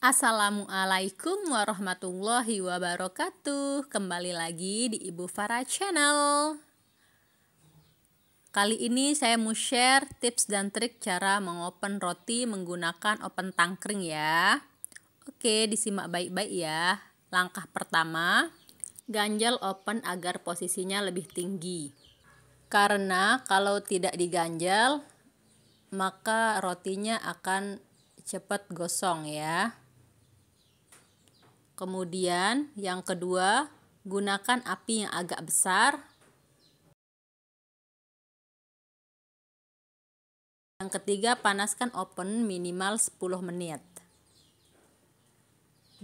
Assalamualaikum warahmatullahi wabarakatuh. Kembali lagi di Ibu Fara Channel. Kali ini saya mau share tips dan trik cara mengopen roti menggunakan open tangkring ya. Oke, disimak baik-baik ya. Langkah pertama, ganjal open agar posisinya lebih tinggi. Karena kalau tidak diganjal, maka rotinya akan cepat gosong ya. Kemudian yang kedua, gunakan api yang agak besar. Yang ketiga, panaskan oven minimal 10 menit.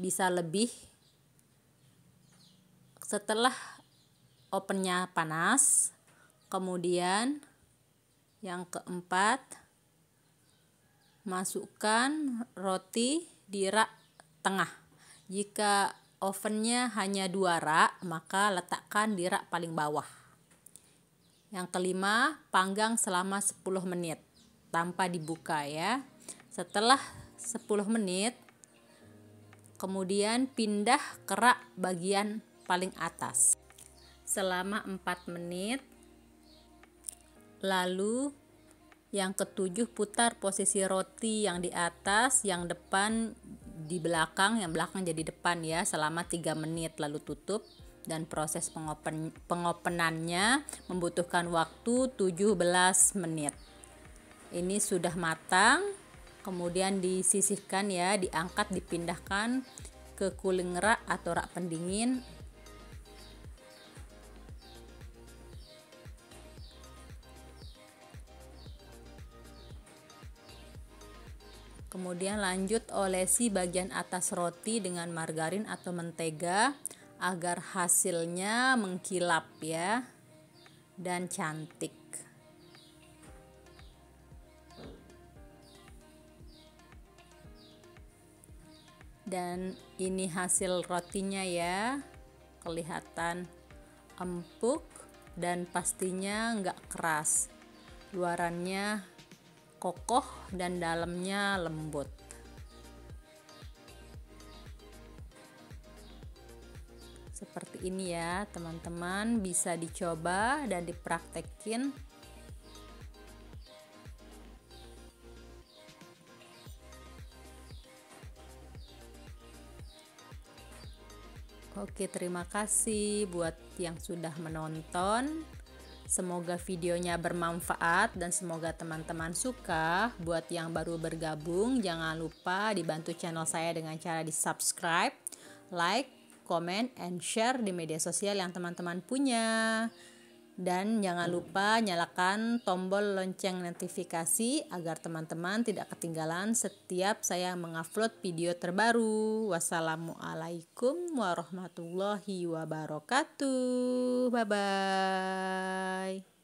Bisa lebih. Setelah ovennya panas, kemudian yang keempat, masukkan roti di rak tengah. Jika ovennya hanya 2 rak, maka letakkan di rak paling bawah. Yang kelima, panggang selama 10 menit tanpa dibuka ya. Setelah 10 menit, kemudian pindah ke rak bagian paling atas selama 4 menit. Lalu yang ketujuh, putar posisi roti yang di atas, yang depan di belakang, yang belakang jadi depan ya, selama 3 menit lalu tutup. Dan proses pengopenannya membutuhkan waktu 17 menit. Ini sudah matang, kemudian disisihkan ya, diangkat, dipindahkan ke cooling rack atau rak pendingin. Kemudian lanjut olesi bagian atas roti dengan margarin atau mentega agar hasilnya mengkilap ya dan cantik. Dan ini hasil rotinya ya, kelihatan empuk dan pastinya nggak keras, luarannya kokoh dan dalamnya lembut. Seperti ini ya teman-teman, bisa dicoba dan dipraktekin. Oke, terima kasih buat yang sudah menonton. Semoga videonya bermanfaat dan semoga teman-teman suka. Buat yang baru bergabung, jangan lupa dibantu channel saya dengan cara di-subscribe, like, comment, and share di media sosial yang teman-teman punya. Dan jangan lupa nyalakan tombol lonceng notifikasi agar teman-teman tidak ketinggalan setiap saya mengupload video terbaru. Wassalamualaikum warahmatullahi wabarakatuh. Bye-bye.